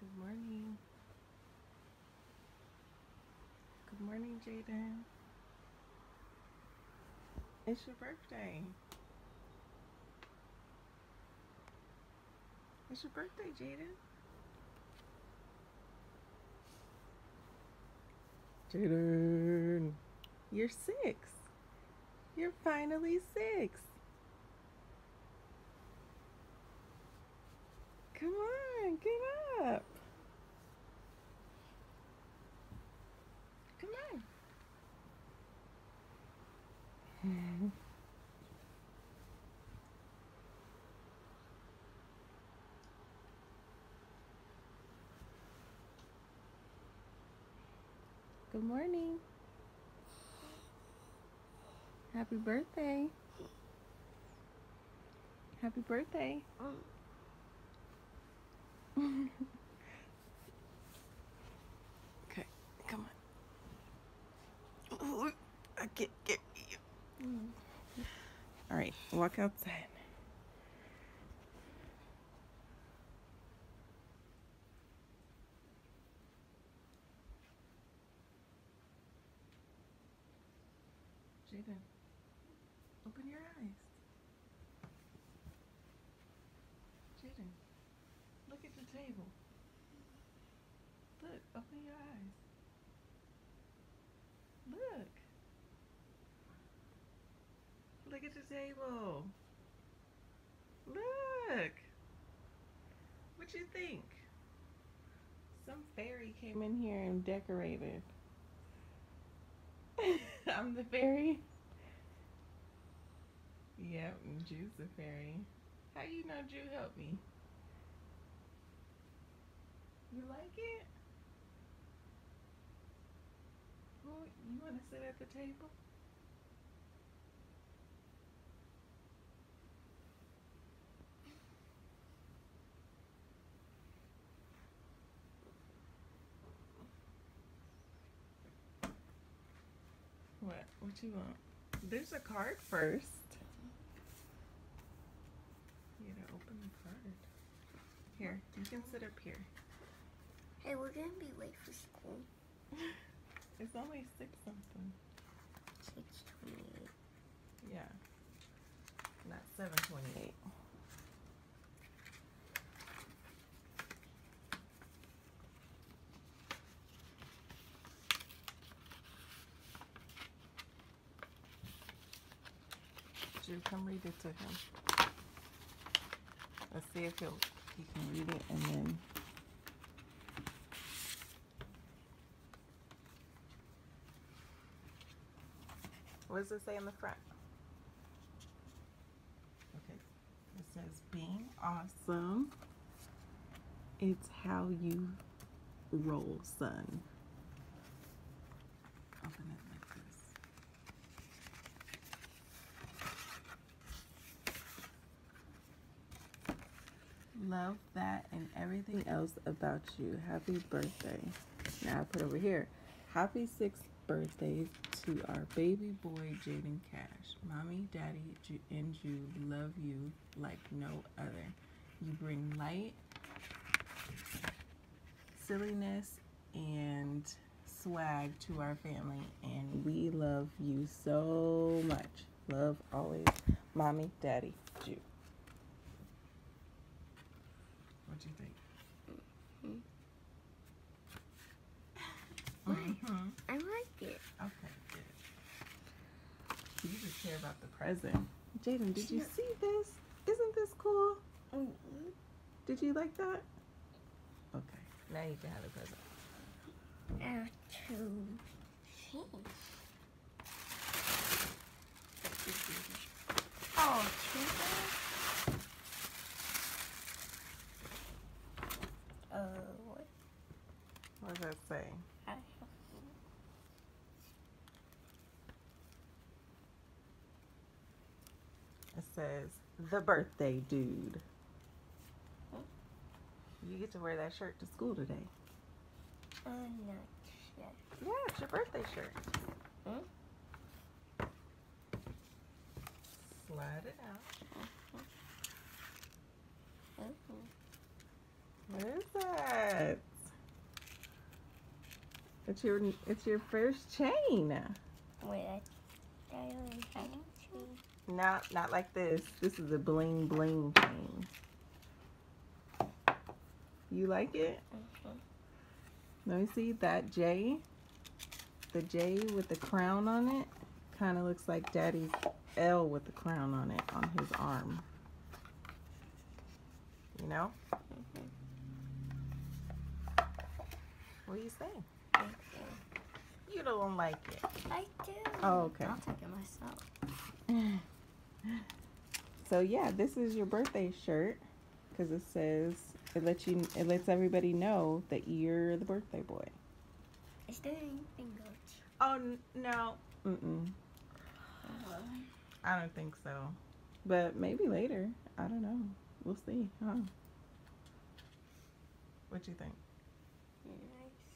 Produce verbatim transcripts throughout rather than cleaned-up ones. Good morning. Good morning, Jayden. It's your birthday. It's your birthday, Jayden. Jayden, you're six. You're finally six. Come on, get up. Come on. Good morning. Happy birthday. Happy birthday. Oh. Okay, come on. Ooh, I can't get you. Mm. All right, walk outside. Jayden, open your eyes. Jayden. Look at the table. Look, open your eyes. Look. Look at the table. Look. What you think? Some fairy came in here and decorated. I'm the fairy. Yep, Ju's the fairy. How you know Ju helped me? You like it? Well, you want to sit at the table? What? What you want? There's a card first. You gotta open the card. Here, you can sit up here. Hey, we're gonna be late for school. It's only six something. Six twenty-eight. Yeah. Not seven twenty-eight. Drew, come read it to him. Let's see if he'll he can read it and then. What does it say in the front? Okay. because being awesome, it's how you roll, son. Open it like this. Love that and everything else about you. Happy birthday. Now I put over here, happy sixth birthday to our baby boy, Jayden Cash. Mommy, Daddy, Ju and Jude love you like no other. You bring light, silliness, and swag to our family, and we love you so much. Love always, Mommy, Daddy, Jude. What do you think? Mm-hmm. I like it. Okay, good. You just care about the present. Jayden, did you see this? Isn't this cool? Mm-hmm. Did you like that? Okay, now you can have a present. Now to change. Oh, change. Uh, what? What does that say? I It says, the birthday dude. You get to wear that shirt to school today. I'm not sure. Yeah, it's your birthday shirt. Hmm? Slide it out. Mm-hmm. What is that? It's your, it's your first chain. Wait, I only have a chain. No, not like this. This is a bling bling thing. You like it? Mm-hmm. Let me see that J. The J with the crown on it kind of looks like Daddy's L with the crown on it on his arm. You know? Mm-hmm. What do you think? Mm-hmm. You don't like it. I do. Oh, okay. I'll take it myself. So yeah, this is your birthday shirt because it says it lets you it lets everybody know that you're the birthday boy. Is there anything good? Oh no. Mm-mm. Uh, I don't think so. But maybe later. I don't know. We'll see. Huh? What you think? Nice.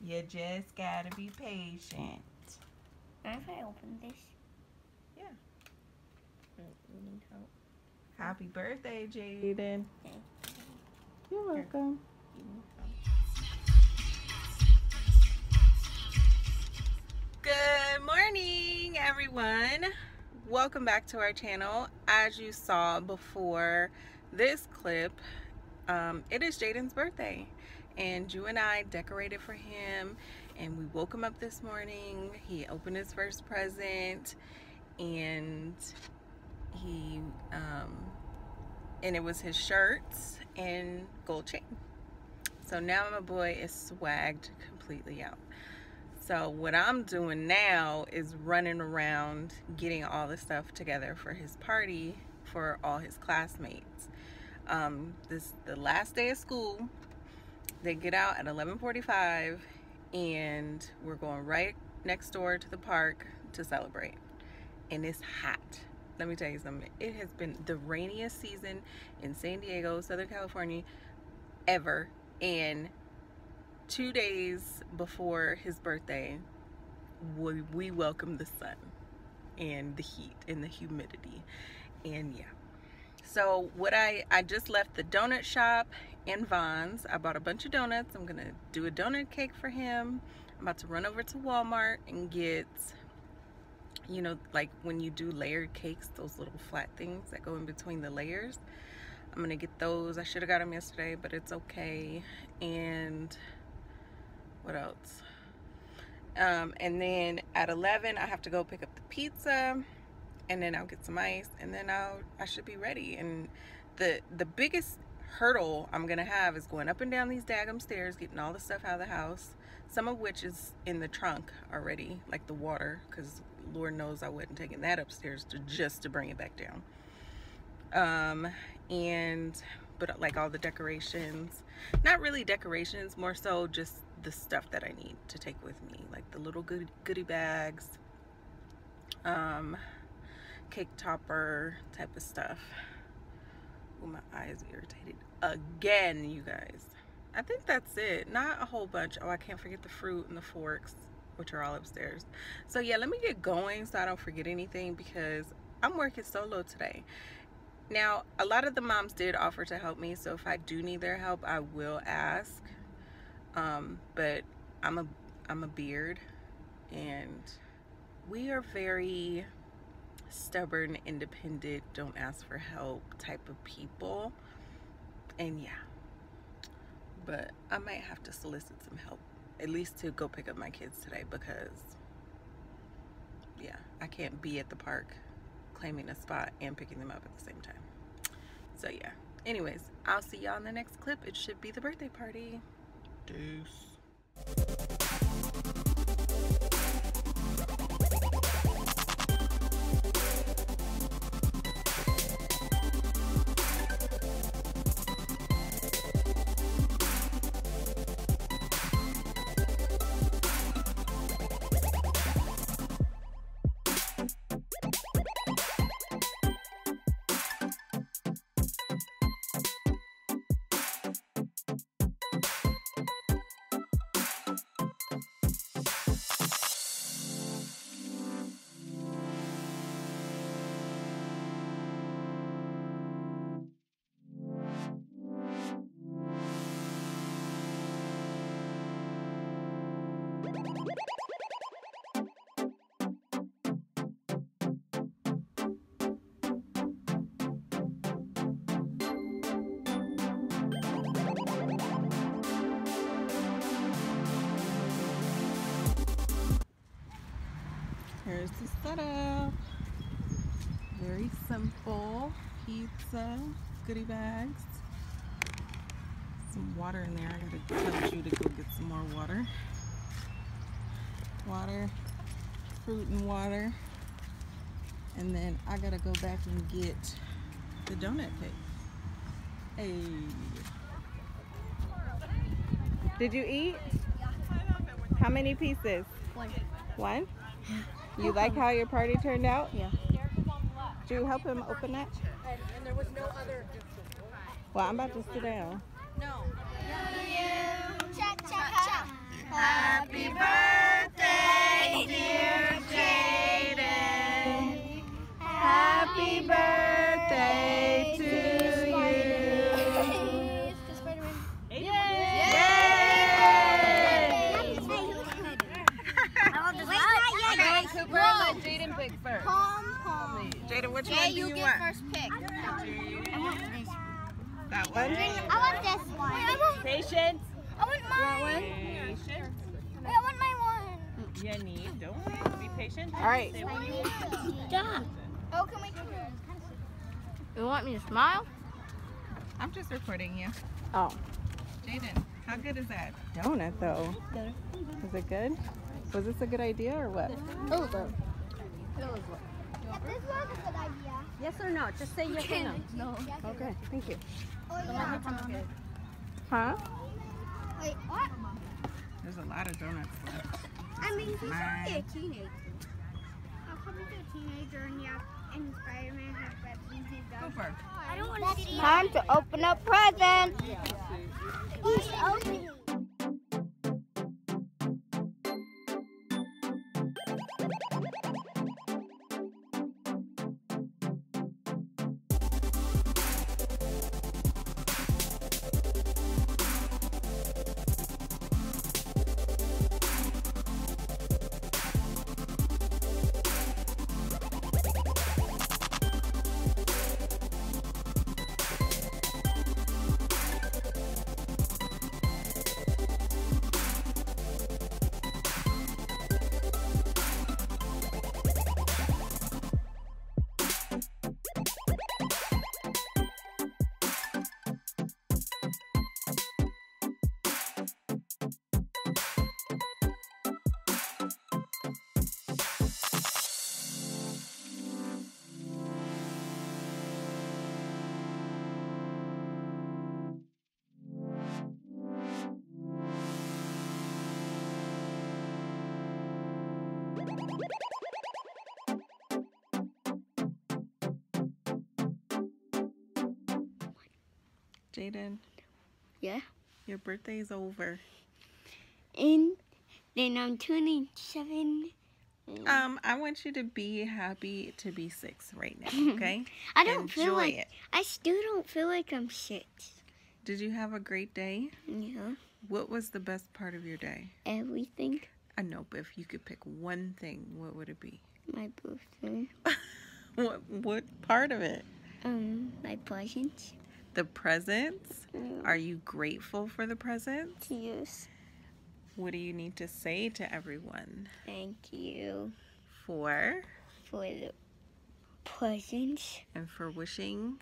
You just gotta be patient. Can I open this? Yeah. Happy birthday, Jayden. You're welcome. Good morning, everyone. Welcome back to our channel. As you saw before this clip, um, it is Jayden's birthday, and you and I decorated for him, and we woke him up this morning. He opened his first present, and He, um, and it was his shirts and gold chain. So now my boy is swagged completely out. So what I'm doing now is running around getting all the stuff together for his party for all his classmates. Um, this the last day of school. They get out at eleven forty-five, and we're going right next door to the park to celebrate. And it's hot. Let me tell you something, it has been the rainiest season in San Diego, Southern California ever, and two days before his birthday we, we welcomed the sun and the heat and the humidity. And yeah, so what I I just left the donut shop in Vons. I bought a bunch of donuts. I'm gonna do a donut cake for him. I'm about to run over to Walmart and get, you know, like when you do layered cakes, those little flat things that go in between the layers. I'm gonna get those. I should have got them yesterday, but it's okay. And what else? Um, and then at eleven, I have to go pick up the pizza, and then I'll get some ice, and then I'll I should be ready. And the the biggest hurdle I'm gonna have is going up and down these daggum stairs, getting all the stuff out of the house, some of which is in the trunk already, like the water, because Lord knows I wasn't taking that upstairs to just to bring it back down. Um, and but like all the decorations, not really decorations, more so just the stuff that I need to take with me, like the little good goodie bags, um cake topper type of stuff. Oh, my eye is irritated again, you guys. I think that's it, not a whole bunch. Oh, I can't forget the fruit and the forks, which are all upstairs. So yeah, let me get going so I don't forget anything, because I'm working solo today. Now, a lot of the moms did offer to help me, so if I do need their help, I will ask. Um, but I'm a I'm a beard, and we are very stubborn, independent, don't ask for help type of people. And yeah, but I might have to solicit some help, at least to go pick up my kids today, because yeah, I can't be at the park claiming a spot and picking them up at the same time. So yeah, anyways, I'll see y'all in the next clip. It should be the birthday party. Deuce. Here's the setup. Very simple. Pizza, goodie bags, some water in there. I gotta tell you to go get some more water. Water, fruit and water. And then I gotta go back and get the donut cake. Hey. Did you eat? How many pieces? One. One? You like how your party turned out? Yeah. Did you help him open that? And, and there was no other. Well, I'm about to sit down. No. Cha cha cha. Happy birthday, dear Jayden. Happy birthday to you. Yay! Cooper, let Jayden pick first. Palm, palm. Jayden, which Jay, one do you, you want? Jay, you get first pick. I want this one. That one? I want this one. Wait, I want patience. I want mine. Patience. Wait, I want my one. Yeah, need. Don't worry. Be patient. All right. Stop. Oh, can we do it? You want me to smile? I'm just recording you. Oh. Jayden, how good is that? Donut, though. Better. Is it good? Was this a good idea or what? Oh, though. It was what? If this was a good idea. Yes or no? Just say yes or no. No. Okay, thank you. Oh, yeah. Huh? Wait, what? There's a lot of donuts left. I mean, he's only a teenager. How come he's a teenager and yeah, and Spider-Man has that easy Cooper. I don't want to see. Time to open up presents. Yeah. He's opening. Jayden. Yeah? Your birthday's over. And then I'm twenty-seven. Um, I want you to be happy to be six right now, okay? I don't Enjoy feel like, it. I still don't feel like I'm six. Did you have a great day? Yeah. What was the best part of your day? Everything. I know, but if you could pick one thing, what would it be? My birthday. What, what part of it? Um, my presents. The presents? Mm. Are you grateful for the presents? Yes. What do you need to say to everyone? Thank you. For? For the presents. And for wishing?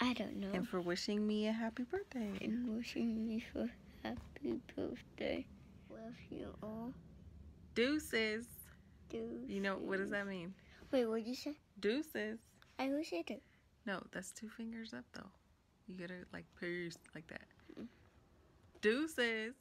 I don't know. And for wishing me a happy birthday. And wishing me for happy birthday. Love you all. Deuces. Deuces. You know, what does that mean? Wait, what did you say? Deuces. I wish I did. No, that's two fingers up, though. You gotta, like, peace, like that. Mm-hmm. Deuces.